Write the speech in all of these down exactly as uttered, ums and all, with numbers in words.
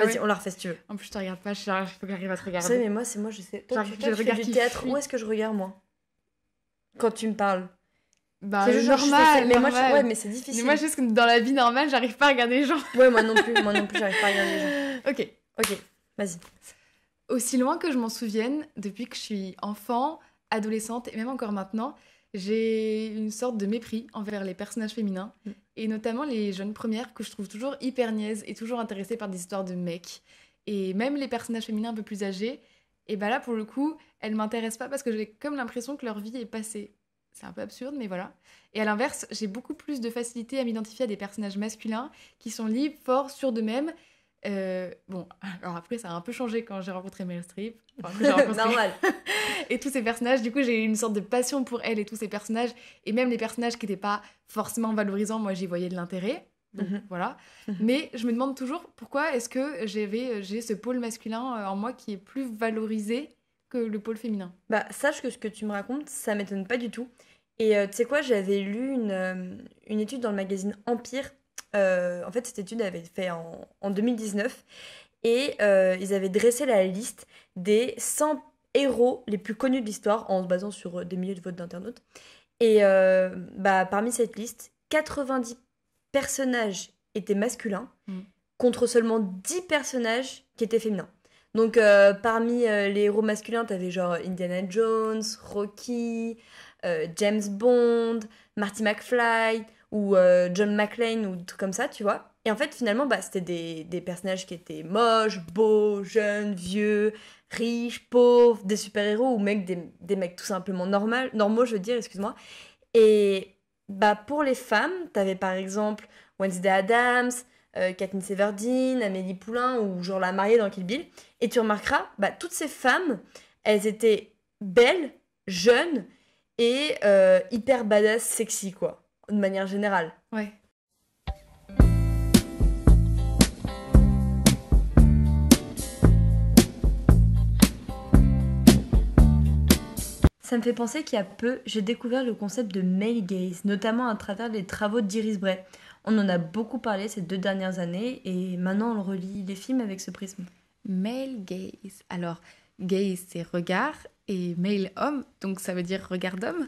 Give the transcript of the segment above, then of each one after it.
Ah Vas-y, ouais. on la refait si tu veux. En plus, je te regarde pas, je faut que j'arrive à te regarder. C'est mais moi, c'est moi, je sais. Toi, genre, tu, je tu regarde du théâtre, fuit. Où est-ce que je regarde, moi? Quand tu me parles. Bah, c'est juste normal, genre, je mais normal. Moi, je... ouais, mais c'est difficile. Mais moi, juste comme dans la vie normale, j'arrive pas à regarder les gens. Ouais, moi non plus, moi non plus, j'arrive pas à regarder les gens. Ok, ok, vas-y. Aussi loin que je m'en souvienne, depuis que je suis enfant, adolescente et même encore maintenant, j'ai une sorte de mépris envers les personnages féminins, mmh. et notamment les jeunes premières que je trouve toujours hyper niaises et toujours intéressées par des histoires de mecs. Et même les personnages féminins un peu plus âgés, et bah là pour le coup, elles m'intéressent pas parce que j'ai comme l'impression que leur vie est passée. C'est un peu absurde, mais voilà. Et à l'inverse, j'ai beaucoup plus de facilité à m'identifier à des personnages masculins qui sont libres, forts, sûrs d'eux-mêmes. Euh, bon, alors après, ça a un peu changé quand j'ai rencontré Meryl Streep. Enfin, j'ai rencontré... Normal. Et tous ces personnages, du coup, j'ai une sorte de passion pour elle et tous ces personnages. Et même les personnages qui n'étaient pas forcément valorisants, moi, j'y voyais de l'intérêt. Donc, mm-hmm. voilà. Mm-hmm. Mais je me demande toujours pourquoi est-ce que j'avais, j'ai ce pôle masculin en moi qui est plus valorisé que le pôle féminin. Bah, sache que ce que tu me racontes, ça m'étonne pas du tout. Et euh, tu sais quoi, j'avais lu une, euh, une étude dans le magazine Empire. Euh, en fait, cette étude avait été faite en, en deux mille dix-neuf. Et euh, ils avaient dressé la liste des cent héros les plus connus de l'histoire en se basant sur des milliers de votes d'internautes. Et euh, bah, parmi cette liste, quatre-vingt-dix personnages étaient masculins, mmh. contre seulement dix personnages qui étaient féminins. Donc euh, parmi euh, les héros masculins, t'avais genre Indiana Jones, Rocky, euh, James Bond, Marty McFly ou euh, John McClane ou tout comme ça, tu vois. Et en fait, finalement, bah, c'était des, des personnages qui étaient moches, beaux, jeunes, vieux, riches, pauvres, des super-héros ou mecs, des, des mecs tout simplement normal, normaux, je veux dire, excuse-moi. Et bah, pour les femmes, t'avais par exemple Wednesday Adams, Euh, Katniss Everdeen, Amélie Poulain ou genre la mariée dans Kill Bill. Et tu remarqueras, bah, toutes ces femmes, elles étaient belles, jeunes et euh, hyper badass, sexy, quoi, de manière générale. Ouais. Ça me fait penser qu'il y a peu, j'ai découvert le concept de male gaze, notamment à travers les travaux d'Iris Bray. On en a beaucoup parlé ces deux dernières années et maintenant on relit les films avec ce prisme. Male gaze. Alors, gaze c'est regard et male homme, donc ça veut dire regard d'homme.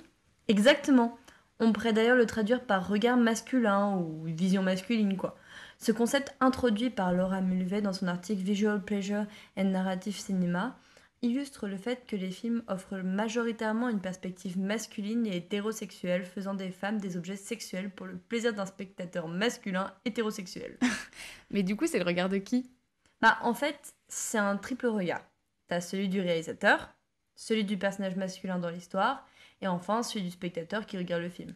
Exactement. On pourrait d'ailleurs le traduire par regard masculin ou vision masculine, quoi. Ce concept introduit par Laura Mulvey dans son article Visual Pleasure and Narrative Cinema illustre le fait que les films offrent majoritairement une perspective masculine et hétérosexuelle, faisant des femmes des objets sexuels pour le plaisir d'un spectateur masculin hétérosexuel. Mais du coup, c'est le regard de qui? Bah, en fait, c'est un triple regard. T'as celui du réalisateur, celui du personnage masculin dans l'histoire, et enfin celui du spectateur qui regarde le film.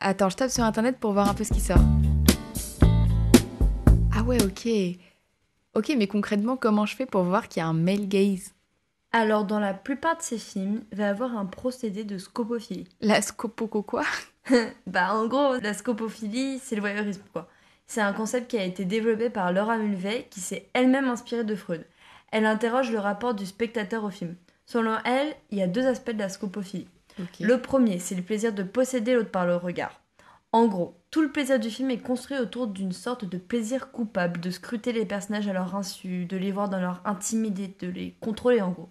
Attends, je tape sur internet pour voir un peu ce qui sort. Ah ouais, ok. Ok, mais concrètement, comment je fais pour voir qu'il y a un male gaze? Alors, dans la plupart de ces films, il va y avoir un procédé de scopophilie. La scopoco quoi? Bah, en gros, la scopophilie, c'est le voyeurisme, quoi. C'est un concept qui a été développé par Laura Mulvey, qui s'est elle-même inspirée de Freud. Elle interroge le rapport du spectateur au film. Selon elle, il y a deux aspects de la scopophilie. Okay. Le premier, c'est le plaisir de posséder l'autre par le regard. En gros, tout le plaisir du film est construit autour d'une sorte de plaisir coupable, de scruter les personnages à leur insu, de les voir dans leur intimité, de les contrôler, en gros.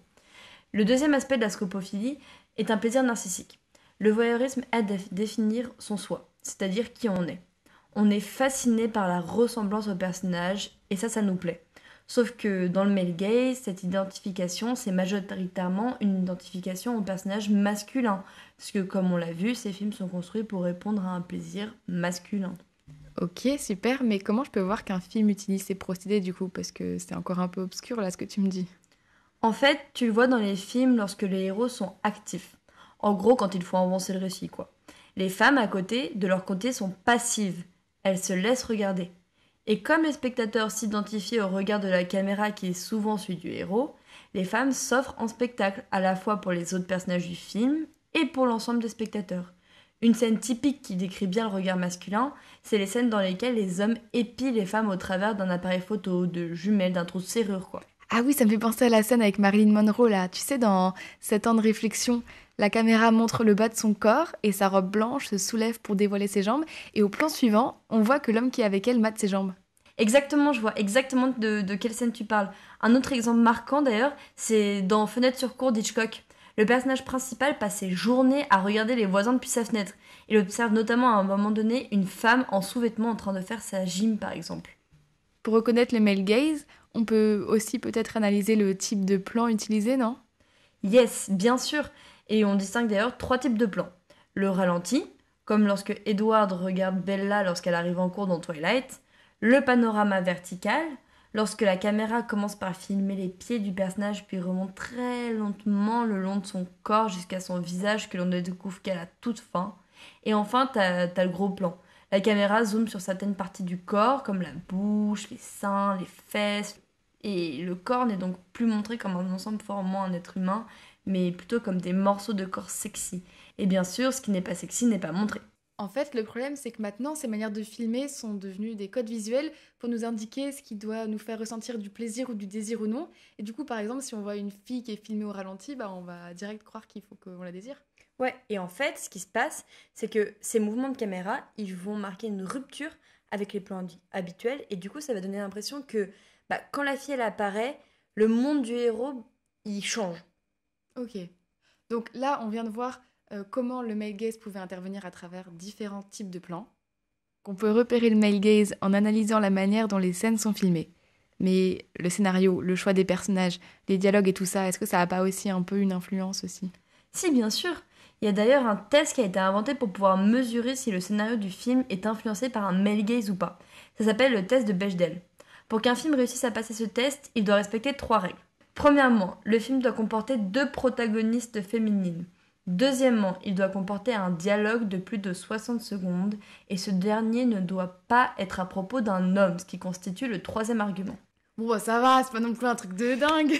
Le deuxième aspect de la scopophilie est un plaisir narcissique. Le voyeurisme aide à définir son soi, c'est-à-dire qui on est. On est fasciné par la ressemblance au personnage, et ça, ça nous plaît. Sauf que dans le male gaze, cette identification, c'est majoritairement une identification au personnage masculin. Parce que, comme on l'a vu, ces films sont construits pour répondre à un plaisir masculin. Ok, super, mais comment je peux voir qu'un film utilise ces procédés, du coup? Parce que c'est encore un peu obscur, là, ce que tu me dis. En fait, tu le vois dans les films lorsque les héros sont actifs. En gros, quand il faut avancer le récit, quoi. Les femmes, à côté, de leur côté, sont passives. Elles se laissent regarder. Et comme les spectateurs s'identifient au regard de la caméra qui est souvent celui du héros, les femmes s'offrent en spectacle, à la fois pour les autres personnages du film et pour l'ensemble des spectateurs. Une scène typique qui décrit bien le regard masculin, c'est les scènes dans lesquelles les hommes épient les femmes au travers d'un appareil photo, de jumelles, d'un trou de serrure, quoi. Ah oui, ça me fait penser à la scène avec Marilyn Monroe, là. Tu sais, dans Sept ans de réflexion, la caméra montre le bas de son corps et sa robe blanche se soulève pour dévoiler ses jambes. Et au plan suivant, on voit que l'homme qui est avec elle mate ses jambes. Exactement, je vois exactement de, de quelle scène tu parles. Un autre exemple marquant d'ailleurs, c'est dans Fenêtre sur cour d'Hitchcock. Le personnage principal passe ses journées à regarder les voisins depuis sa fenêtre. Il observe notamment à un moment donné une femme en sous-vêtements en train de faire sa gym par exemple. Pour reconnaître le male gaze, on peut aussi peut-être analyser le type de plan utilisé, non? Yes, bien sûr. Et on distingue d'ailleurs trois types de plans. Le ralenti, comme lorsque Edward regarde Bella lorsqu'elle arrive en cours dans Twilight. Le panorama vertical, lorsque la caméra commence par filmer les pieds du personnage puis remonte très lentement le long de son corps jusqu'à son visage que l'on ne découvre qu'à la toute fin. Et enfin, t'as, t'as le gros plan. La caméra zoome sur certaines parties du corps, comme la bouche, les seins, les fesses. Et le corps n'est donc plus montré comme un ensemble formant un être humain, mais plutôt comme des morceaux de corps sexy. Et bien sûr, ce qui n'est pas sexy n'est pas montré. En fait, le problème, c'est que maintenant, ces manières de filmer sont devenues des codes visuels pour nous indiquer ce qui doit nous faire ressentir du plaisir ou du désir ou non. Et du coup, par exemple, si on voit une fille qui est filmée au ralenti, bah, on va direct croire qu'il faut qu'on la désire. Ouais, et en fait, ce qui se passe, c'est que ces mouvements de caméra, ils vont marquer une rupture avec les plans habituels, et du coup, ça va donner l'impression que bah, quand la fille elle apparaît, le monde du héros, il change. Ok. Donc là, on vient de voir euh, comment le male gaze pouvait intervenir à travers différents types de plans. On peut repérer le male gaze en analysant la manière dont les scènes sont filmées. Mais le scénario, le choix des personnages, les dialogues et tout ça, est-ce que ça n'a pas aussi un peu une influence aussi? Si, bien sûr. Il y a d'ailleurs un test qui a été inventé pour pouvoir mesurer si le scénario du film est influencé par un male gaze ou pas. Ça s'appelle le test de Bechdel. Pour qu'un film réussisse à passer ce test, il doit respecter trois règles. Premièrement, le film doit comporter deux protagonistes féminines. Deuxièmement, il doit comporter un dialogue de plus de soixante secondes et ce dernier ne doit pas être à propos d'un homme, ce qui constitue le troisième argument. Bon bah ça va, c'est pas non plus un truc de dingue.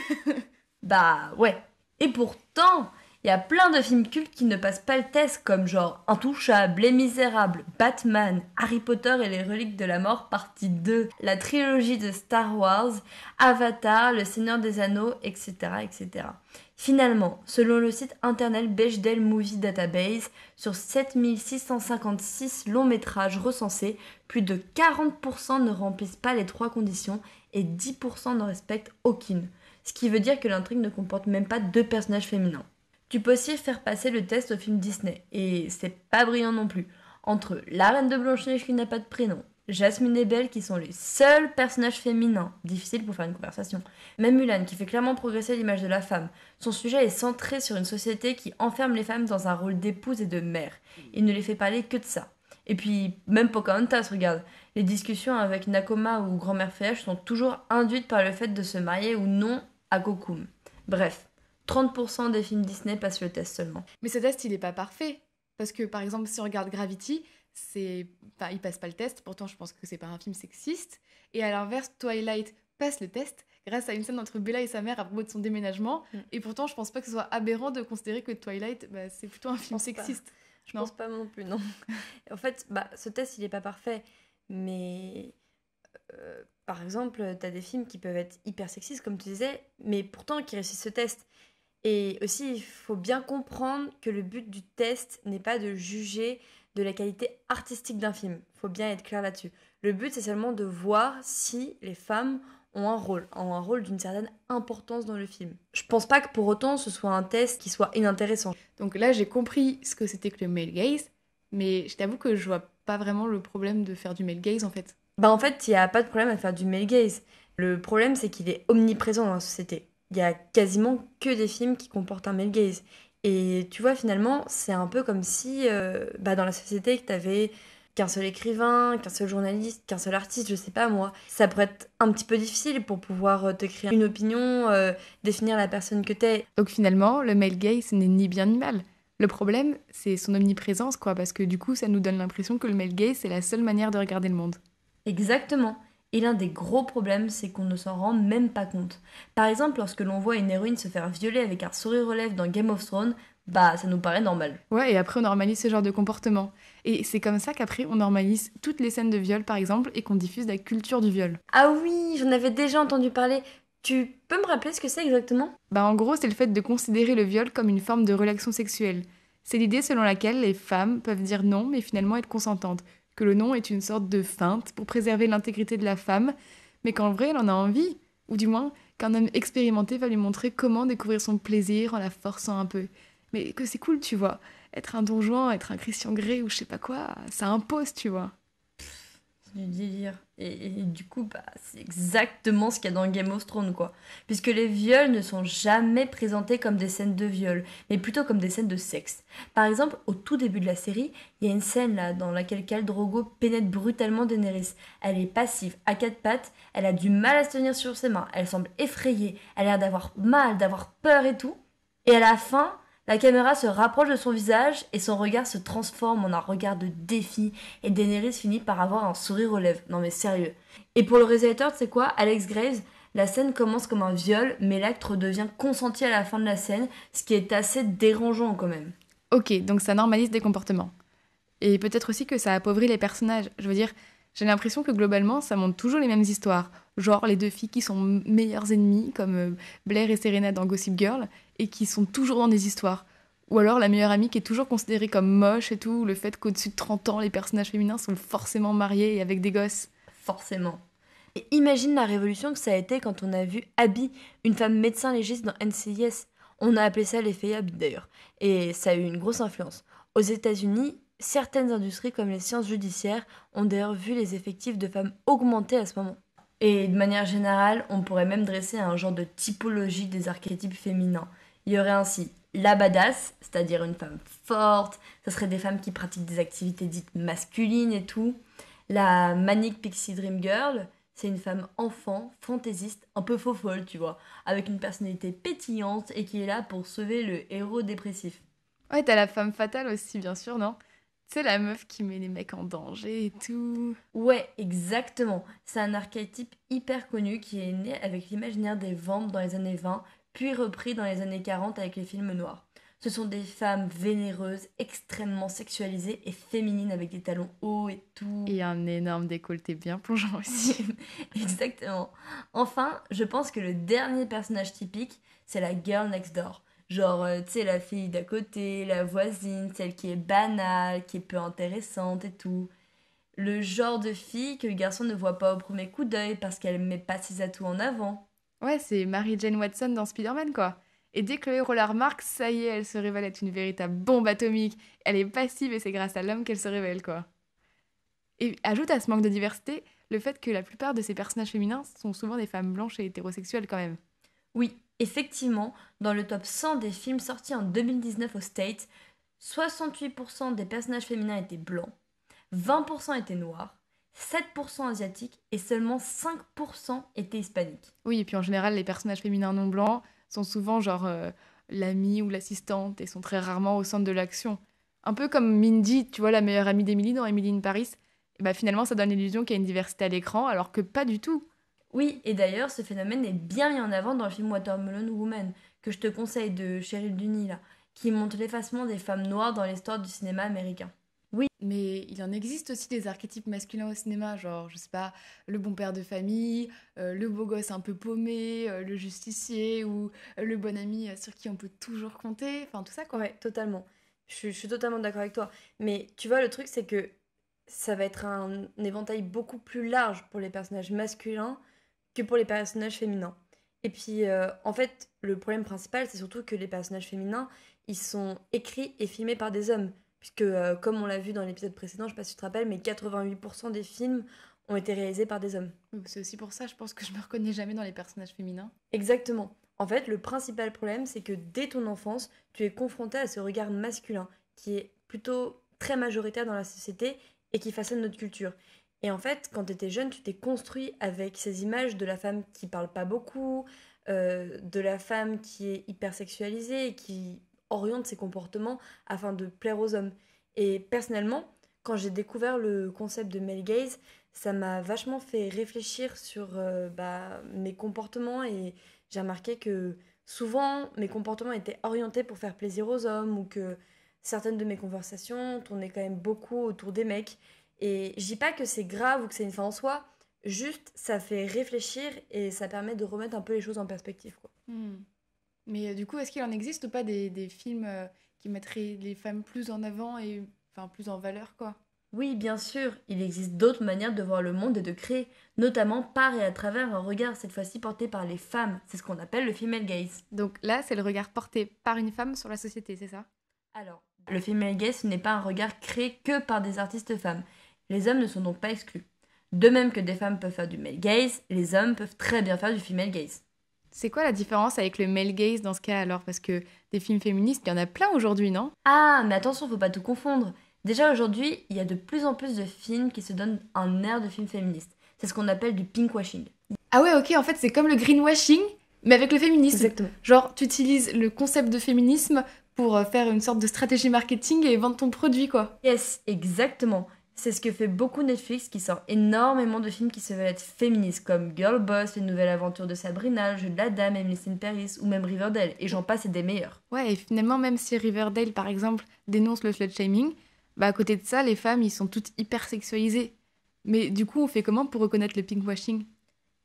Bah ouais. Et pourtant... il y a plein de films cultes qui ne passent pas le test, comme genre Intouchables, Les Misérables, Batman, Harry Potter et les Reliques de la Mort partie deux, la trilogie de Star Wars, Avatar, Le Seigneur des Anneaux, et cetera, et cetera. Finalement, selon le site internet Bechdel Movie Database, sur sept mille six cent cinquante-six longs métrages recensés, plus de quarante pour cent ne remplissent pas les trois conditions et dix pour cent ne respectent aucune. Ce qui veut dire que l'intrigue ne comporte même pas deux personnages féminins. Tu peux aussi faire passer le test au film Disney, et c'est pas brillant non plus. Entre la reine de Blanche-Neige qui n'a pas de prénom, Jasmine et Belle qui sont les seuls personnages féminins, difficile pour faire une conversation, même Mulan qui fait clairement progresser l'image de la femme. Son sujet est centré sur une société qui enferme les femmes dans un rôle d'épouse et de mère. Il ne les fait parler que de ça. Et puis, même Pocahontas, regarde, les discussions avec Nakoma ou Grand-Mère Feuillage sont toujours induites par le fait de se marier ou non à Kokoum. Bref. trente pour cent des films Disney passent le test seulement. Mais ce test, il n'est pas parfait. Parce que, par exemple, si on regarde Gravity, c'est... enfin, il ne passe pas le test. Pourtant, je pense que c'est pas un film sexiste. Et à l'inverse, Twilight passe le test grâce à une scène entre Bella et sa mère à propos de son déménagement. Mm. Et pourtant, je ne pense pas que ce soit aberrant de considérer que Twilight, bah, c'est plutôt un film sexiste. Pas. Je ne pense pas non plus, non. En fait, bah, ce test, il n'est pas parfait. Mais... Euh, par exemple, tu as des films qui peuvent être hyper sexistes, comme tu disais, mais pourtant qui réussissent ce test. Et aussi, il faut bien comprendre que le but du test n'est pas de juger de la qualité artistique d'un film. Il faut bien être clair là-dessus. Le but, c'est seulement de voir si les femmes ont un rôle, ont un rôle d'une certaine importance dans le film. Je pense pas que pour autant, ce soit un test qui soit inintéressant. Donc là, j'ai compris ce que c'était que le male gaze, mais je t'avoue que je vois pas vraiment le problème de faire du male gaze, en fait. Bah en fait, il n'y a pas de problème à faire du male gaze. Le problème, c'est qu'il est omniprésent dans la société. Il y a quasiment que des films qui comportent un male gaze. Et tu vois, finalement, c'est un peu comme si euh, bah, dans la société que t'avais qu'un seul écrivain, qu'un seul journaliste, qu'un seul artiste, je sais pas moi. Ça pourrait être un petit peu difficile pour pouvoir te créer une opinion, euh, définir la personne que t'es. Donc finalement, le male gaze n'est ni bien ni mal. Le problème, c'est son omniprésence, quoi, parce que du coup, ça nous donne l'impression que le male gaze, c'est la seule manière de regarder le monde. Exactement. Et l'un des gros problèmes, c'est qu'on ne s'en rend même pas compte. Par exemple, lorsque l'on voit une héroïne se faire violer avec un sourire aux lèvres dans Game of Thrones, bah ça nous paraît normal. Ouais, et après on normalise ce genre de comportement. Et c'est comme ça qu'après on normalise toutes les scènes de viol par exemple, et qu'on diffuse la culture du viol. Ah oui, j'en avais déjà entendu parler. Tu peux me rappeler ce que c'est exactement? Bah en gros, c'est le fait de considérer le viol comme une forme de relation sexuelle. C'est l'idée selon laquelle les femmes peuvent dire non, mais finalement être consentantes. que le nom est une sorte de feinte pour préserver l'intégrité de la femme, mais qu'en vrai, elle en a envie, ou du moins qu'un homme expérimenté va lui montrer comment découvrir son plaisir en la forçant un peu. Mais que c'est cool, tu vois. Être un Don Juan, être un Christian Grey ou je sais pas quoi, ça impose, tu vois. Du délire. Et, et du coup, bah, c'est exactement ce qu'il y a dans Game of Thrones, quoi. Puisque les viols ne sont jamais présentés comme des scènes de viol, mais plutôt comme des scènes de sexe. Par exemple, au tout début de la série, il y a une scène là dans laquelle Khal Drogo pénètre brutalement Daenerys. Elle est passive, à quatre pattes, elle a du mal à se tenir sur ses mains, elle semble effrayée, elle a l'air d'avoir mal, d'avoir peur et tout. Et à la fin, la caméra se rapproche de son visage et son regard se transforme en un regard de défi et Daenerys finit par avoir un sourire aux lèvres. Non mais sérieux. Et pour le réalisateur, tu sais quoi, Alex Graves, la scène commence comme un viol mais l'acte redevient consenti à la fin de la scène, ce qui est assez dérangeant quand même. Ok, donc ça normalise des comportements. Et peut-être aussi que ça appauvrit les personnages. Je veux dire, j'ai l'impression que globalement, ça montre toujours les mêmes histoires. Genre les deux filles qui sont meilleures ennemies, comme Blair et Serena dans Gossip Girl, et qui sont toujours dans des histoires. Ou alors la meilleure amie qui est toujours considérée comme moche et tout, le fait qu'au-dessus de trente ans, les personnages féminins sont forcément mariés et avec des gosses. Forcément. Et imagine la révolution que ça a été quand on a vu Abby, une femme médecin légiste dans N C I S. On a appelé ça l'effet Abby d'ailleurs, et ça a eu une grosse influence. Aux États-Unis, certaines industries comme les sciences judiciaires ont d'ailleurs vu les effectifs de femmes augmenter à ce moment. Et de manière générale, on pourrait même dresser un genre de typologie des archétypes féminins. Il y aurait ainsi la badass, c'est-à-dire une femme forte, ce serait des femmes qui pratiquent des activités dites masculines et tout. La manic pixie dream girl, c'est une femme enfant, fantaisiste, un peu faux-folle, tu vois, avec une personnalité pétillante et qui est là pour sauver le héros dépressif. Ouais, t'as la femme fatale aussi, bien sûr, non ? C'est la meuf qui met les mecs en danger et tout. Ouais, exactement. C'est un archétype hyper connu qui est né avec l'imaginaire des vampes dans les années vingt, puis repris dans les années quarante avec les films noirs. Ce sont des femmes vénéreuses, extrêmement sexualisées et féminines avec des talons hauts et tout. Et un énorme décolleté bien plongeant aussi. Exactement. Enfin, je pense que le dernier personnage typique, c'est la girl next door. Genre, tu sais, la fille d'à côté, la voisine, celle qui est banale, qui est peu intéressante et tout. Le genre de fille que le garçon ne voit pas au premier coup d'œil parce qu'elle met pas ses atouts en avant. Ouais, c'est Mary Jane Watson dans Spider-Man, quoi. Et dès que le héros la remarque, ça y est, elle se révèle être une véritable bombe atomique. Elle est passive et c'est grâce à l'homme qu'elle se révèle, quoi. Et ajoute à ce manque de diversité le fait que la plupart de ces personnages féminins sont souvent des femmes blanches et hétérosexuelles, quand même. Oui. Effectivement, dans le top cent des films sortis en deux mille dix-neuf aux States, soixante-huit pour cent des personnages féminins étaient blancs, vingt pour cent étaient noirs, sept pour cent asiatiques et seulement cinq pour cent étaient hispaniques. Oui, et puis en général, les personnages féminins non blancs sont souvent genre euh, l'amie ou l'assistante et sont très rarement au centre de l'action. Un peu comme Mindy, tu vois, la meilleure amie d'Emily dans Emily in Paris. Et bah finalement, ça donne l'illusion qu'il y a une diversité à l'écran, alors que pas du tout. Oui, et d'ailleurs, ce phénomène est bien mis en avant dans le film Watermelon Woman, que je te conseille de Cheryl Duny, là, qui montre l'effacement des femmes noires dans l'histoire du cinéma américain. Oui, mais il en existe aussi des archétypes masculins au cinéma, genre, je sais pas, le bon père de famille, euh, le beau gosse un peu paumé, euh, le justicier, ou euh, le bon ami sur qui on peut toujours compter, enfin tout ça, quoi. Ouais, totalement. Je, je suis totalement d'accord avec toi. Mais tu vois, le truc, c'est que ça va être un, un éventail beaucoup plus large pour les personnages masculins que pour les personnages féminins. Et puis, euh, en fait, le problème principal, c'est surtout que les personnages féminins, ils sont écrits et filmés par des hommes. Puisque, euh, comme on l'a vu dans l'épisode précédent, je sais pas si tu te rappelles, mais quatre-vingt-huit pour cent des films ont été réalisés par des hommes. C'est aussi pour ça, je pense que je me reconnais jamais dans les personnages féminins. Exactement. En fait, le principal problème, c'est que dès ton enfance, tu es confronté à ce regard masculin, qui est plutôt très majoritaire dans la société et qui façonne notre culture. Et en fait, quand t'étais jeune, tu t'es construit avec ces images de la femme qui parle pas beaucoup, euh, de la femme qui est hypersexualisée et qui oriente ses comportements afin de plaire aux hommes. Et personnellement, quand j'ai découvert le concept de male gaze, ça m'a vachement fait réfléchir sur euh, bah, mes comportements et j'ai remarqué que souvent, mes comportements étaient orientés pour faire plaisir aux hommes ou que certaines de mes conversations tournaient quand même beaucoup autour des mecs. Et je dis pas que c'est grave ou que c'est une fin en soi, juste ça fait réfléchir et ça permet de remettre un peu les choses en perspective, quoi. Mmh. Mais euh, du coup, est-ce qu'il en existe ou pas des, des films euh, qui mettraient les femmes plus en avant et enfin plus en valeur, quoi ? Oui, bien sûr, il existe d'autres manières de voir le monde et de créer, notamment par et à travers un regard, cette fois-ci porté par les femmes. C'est ce qu'on appelle le female gaze. Donc là, c'est le regard porté par une femme sur la société, c'est ça ? Alors, le female gaze n'est pas un regard créé que par des artistes femmes. Les hommes ne sont donc pas exclus. De même que des femmes peuvent faire du male gaze, les hommes peuvent très bien faire du female gaze. C'est quoi la différence avec le male gaze dans ce cas alors ? Parce que des films féministes, il y en a plein aujourd'hui, non ? Ah, mais attention, faut pas tout confondre. Déjà aujourd'hui, il y a de plus en plus de films qui se donnent un air de film féministe. C'est ce qu'on appelle du pinkwashing. Ah ouais, ok, en fait, c'est comme le greenwashing, mais avec le féminisme. Exactement. Genre, tu utilises le concept de féminisme pour faire une sorte de stratégie marketing et vendre ton produit, quoi. Yes, exactement. C'est ce que fait beaucoup Netflix, qui sort énormément de films qui se veulent être féministes, comme Girl Boss, Les Nouvelles Aventures de Sabrina, Jeu de la Dame, Emily in Paris, ou même Riverdale. Et j'en passe, c'est des meilleurs. Ouais, et finalement, même si Riverdale, par exemple, dénonce le slut-shaming, bah à côté de ça, les femmes, ils sont toutes hyper sexualisées. Mais du coup, on fait comment pour reconnaître le pinkwashing ?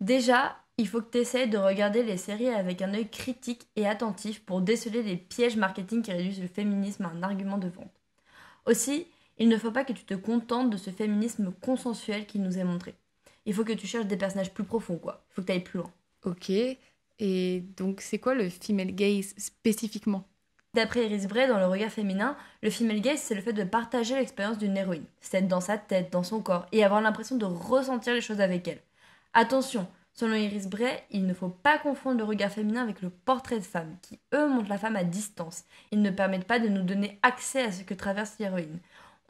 Déjà, il faut que tu essayes de regarder les séries avec un œil critique et attentif pour déceler les pièges marketing qui réduisent le féminisme à un argument de vente. Aussi, il ne faut pas que tu te contentes de ce féminisme consensuel qui nous est montré. Il faut que tu cherches des personnages plus profonds, quoi. Il faut que tu ailles plus loin. Ok, et donc c'est quoi le female gaze spécifiquement ? D'après Iris Bray, dans Le Regard Féminin, le female gaze, c'est le fait de partager l'expérience d'une héroïne. C'est être dans sa tête, dans son corps, et avoir l'impression de ressentir les choses avec elle. Attention, selon Iris Bray, il ne faut pas confondre le regard féminin avec le portrait de femme, qui eux montrent la femme à distance. Ils ne permettent pas de nous donner accès à ce que traverse l'héroïne.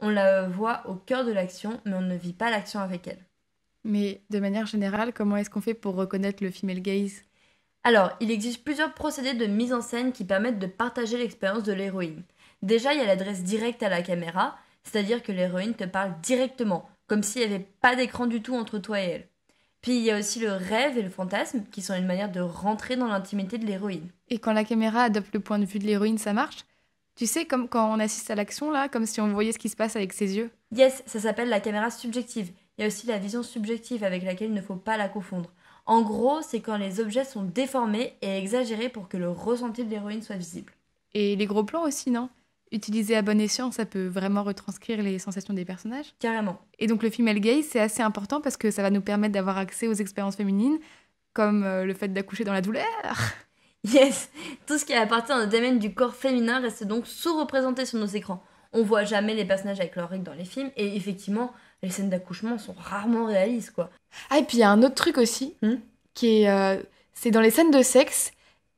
On la voit au cœur de l'action, mais on ne vit pas l'action avec elle. Mais de manière générale, comment est-ce qu'on fait pour reconnaître le female gaze ? Alors, il existe plusieurs procédés de mise en scène qui permettent de partager l'expérience de l'héroïne. Déjà, il y a l'adresse directe à la caméra, c'est-à-dire que l'héroïne te parle directement, comme s'il n'y avait pas d'écran du tout entre toi et elle. Puis il y a aussi le rêve et le fantasme, qui sont une manière de rentrer dans l'intimité de l'héroïne. Et quand la caméra adopte le point de vue de l'héroïne, ça marche ? Tu sais, comme quand on assiste à l'action, là, comme si on voyait ce qui se passe avec ses yeux. Yes, ça s'appelle la caméra subjective. Il y a aussi la vision subjective avec laquelle il ne faut pas la confondre. En gros, c'est quand les objets sont déformés et exagérés pour que le ressenti de l'héroïne soit visible. Et les gros plans aussi, non ? Utilisés à bon escient, ça peut vraiment retranscrire les sensations des personnages ? Carrément. Et donc le female gaze, c'est assez important parce que ça va nous permettre d'avoir accès aux expériences féminines, comme le fait d'accoucher dans la douleur. Yes, tout ce qui appartient au domaine du corps féminin reste donc sous-représenté sur nos écrans. On voit jamais les personnages avec leurs règles dans les films, et effectivement, les scènes d'accouchement sont rarement réalistes, quoi. Ah, et puis il y a un autre truc aussi, hmm qui est, euh, c'est dans les scènes de sexe,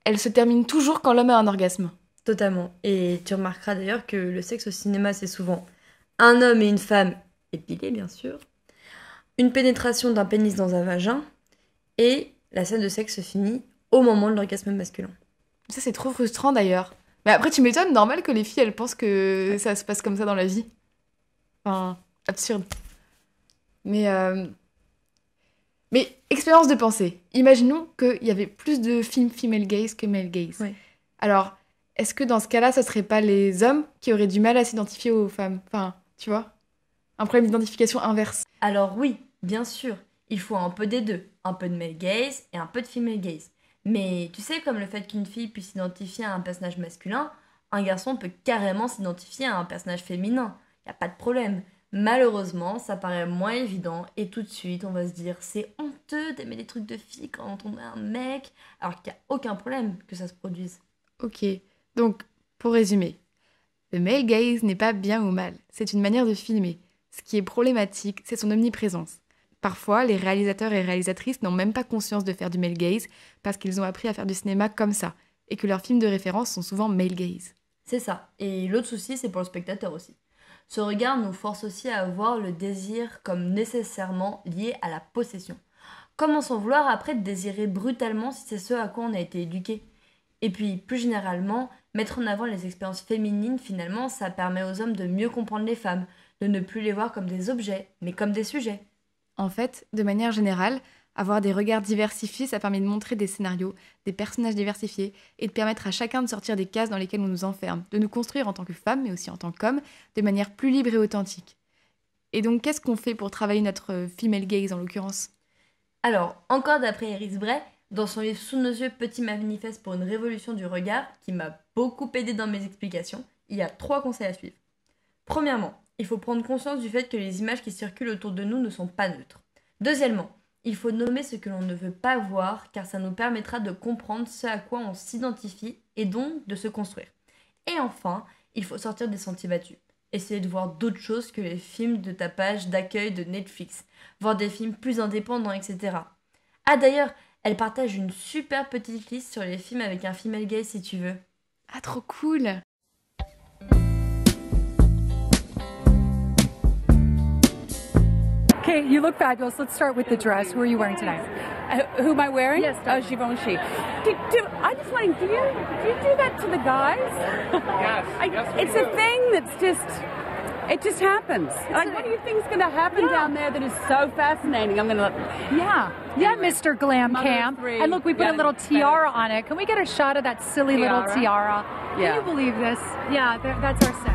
elles se terminent toujours quand l'homme a un orgasme. Totalement, et tu remarqueras d'ailleurs que le sexe au cinéma, c'est souvent un homme et une femme, épilés bien sûr, une pénétration d'un pénis dans un vagin, et la scène de sexe se finit au moment de l'orgasme masculin. Ça, c'est trop frustrant d'ailleurs. Mais après, tu m'étonnes, normal que les filles, elles pensent que ça se passe comme ça dans la vie. Enfin, absurde. Mais, euh... Mais expérience de pensée. Imaginons qu'il y avait plus de films female gaze que male gaze. Ouais. Alors, est-ce que dans ce cas-là, ça serait pas les hommes qui auraient du mal à s'identifier aux femmes ? Enfin, tu vois ? Un problème d'identification inverse. Alors oui, bien sûr. Il faut un peu des deux. Un peu de male gaze et un peu de female gaze. Mais tu sais, comme le fait qu'une fille puisse s'identifier à un personnage masculin, un garçon peut carrément s'identifier à un personnage féminin. Y a pas de problème. Malheureusement, ça paraît moins évident et tout de suite, on va se dire c'est honteux d'aimer des trucs de filles quand on est un mec, alors qu'il n'y a aucun problème que ça se produise. Ok, donc pour résumer, le male gaze n'est pas bien ou mal, c'est une manière de filmer. Ce qui est problématique, c'est son omniprésence. Parfois, les réalisateurs et réalisatrices n'ont même pas conscience de faire du male gaze parce qu'ils ont appris à faire du cinéma comme ça et que leurs films de référence sont souvent male gaze. C'est ça. Et l'autre souci, c'est pour le spectateur aussi. Ce regard nous force aussi à voir le désir comme nécessairement lié à la possession. Comment s'en vouloir après de désirer brutalement si c'est ce à quoi on a été éduqué ? Et puis, plus généralement, mettre en avant les expériences féminines, finalement, ça permet aux hommes de mieux comprendre les femmes, de ne plus les voir comme des objets, mais comme des sujets. En fait, de manière générale, avoir des regards diversifiés, ça permet de montrer des scénarios, des personnages diversifiés, et de permettre à chacun de sortir des cases dans lesquelles on nous enferme, de nous construire en tant que femme, mais aussi en tant qu'homme, de manière plus libre et authentique. Et donc, qu'est-ce qu'on fait pour travailler notre female gaze, en l'occurrence ? Alors, encore d'après Iris Bray, dans son livre Sous nos yeux, petit manifeste pour une révolution du regard, qui m'a beaucoup aidé dans mes explications, il y a trois conseils à suivre. Premièrement, il faut prendre conscience du fait que les images qui circulent autour de nous ne sont pas neutres. Deuxièmement, il faut nommer ce que l'on ne veut pas voir, car ça nous permettra de comprendre ce à quoi on s'identifie et donc de se construire. Et enfin, il faut sortir des sentiers battus. Essayer de voir d'autres choses que les films de ta page d'accueil de Netflix, voir des films plus indépendants, et cetera. Ah d'ailleurs, elle partage une super petite liste sur les films avec un female gaze si tu veux. Ah trop cool! Okay, you look fabulous. Let's start with the dress. Who are you wearing tonight? Uh, who am I wearing? Yes, oh, Givenchy. Do, do, I just want to, do you, do you do that to the guys? Yes. I, yes it's do. a thing that's just, it just happens. It's like, a, what do you think is going to happen yeah. down there that is so fascinating? I'm going to look. Yeah. Yeah, Mister Glam Cam. Three. And look, we put yeah, a little tiara better. on it. Can we get a shot of that silly tiara. little tiara? Yeah. Can you believe this? Yeah, th- that's our set.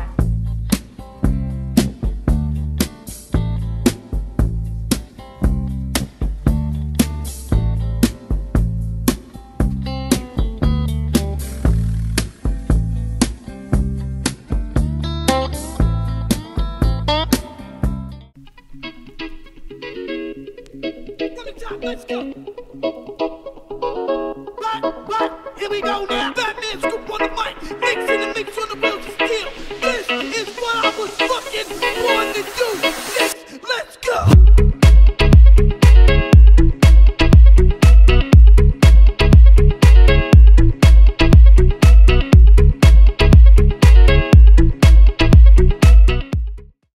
Here we go now. Batman, scoop on the mic. Nixon and niggas on the